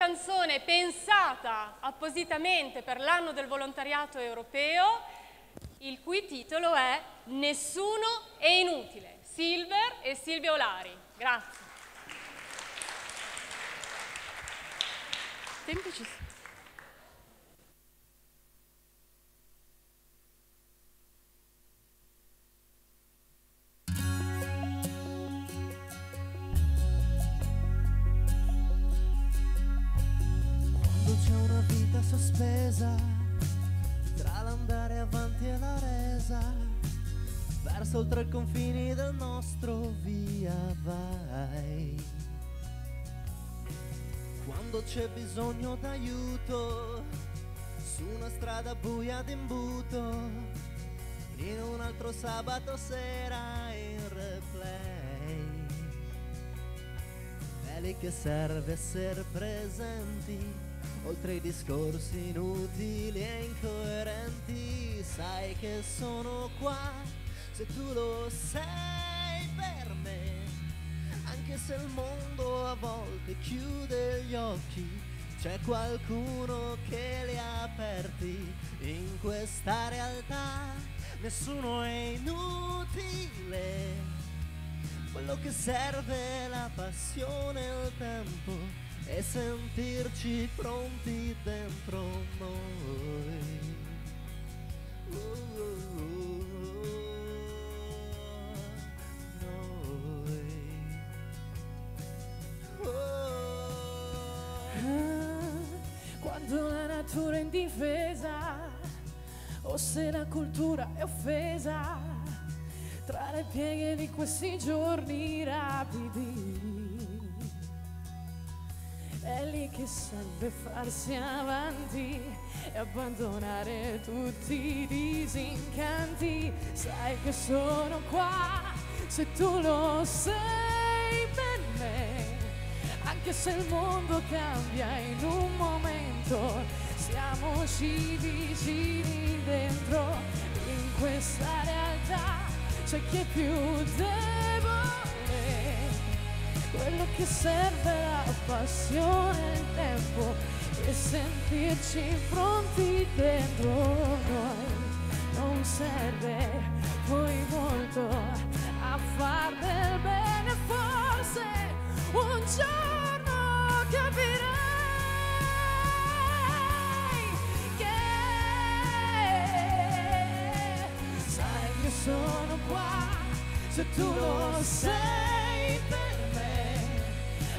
Canzone pensata appositamente per l'anno del volontariato europeo, il cui titolo è Nessuno è inutile, Silver e Silvia Olari. Grazie. Semplicissimo. Sospesa tra l'andare avanti e la resa, verso oltre i confini del nostro via vai. Quando c'è bisogno d'aiuto, su una strada buia d'imbuto, in un altro sabato sera in replay. È lì che serve essere presenti, oltre i discorsi inutili e incoerenti. Sai che sono qua, se tu lo sei per me, anche se il mondo a volte chiude gli occhi, c'è qualcuno che li ha aperti. In questa realtà nessuno è inutile, quello che serve è la passione e il tempo, e sentirci pronti dentro noi. Quando la natura è indifesa, o se la cultura è offesa, tra le pieghe di questi giorni rapidi, è lì che serve farsi avanti e abbandonare tutti i disincanti. Sai che sono qua, se tu lo sei per me, anche se il mondo cambia in un momento, siamoci vicini dentro. In questa realtà c'è chi è più debole, quello che serve è la passione e il tempo, e sentirci pronti dentro noi. Non serve poi molto a far del bene, forse un giorno capirai che sai che sono qua, se tu lo sei per me,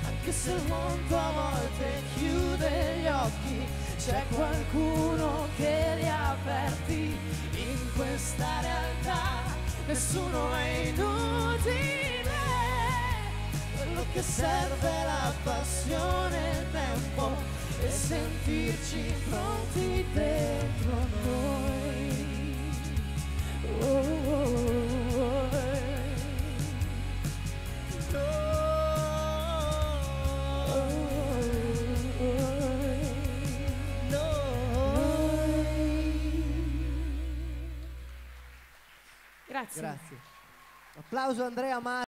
anche se il mondo a volte chiude gli occhi, c'è qualcuno che li ha aperti. In questa realtà nessuno è inutile, quello che serve è la passione e il tempo, e sentirci pronti dentro noi. Oh, oh, oh. Grazie. Applauso Andrea Amati.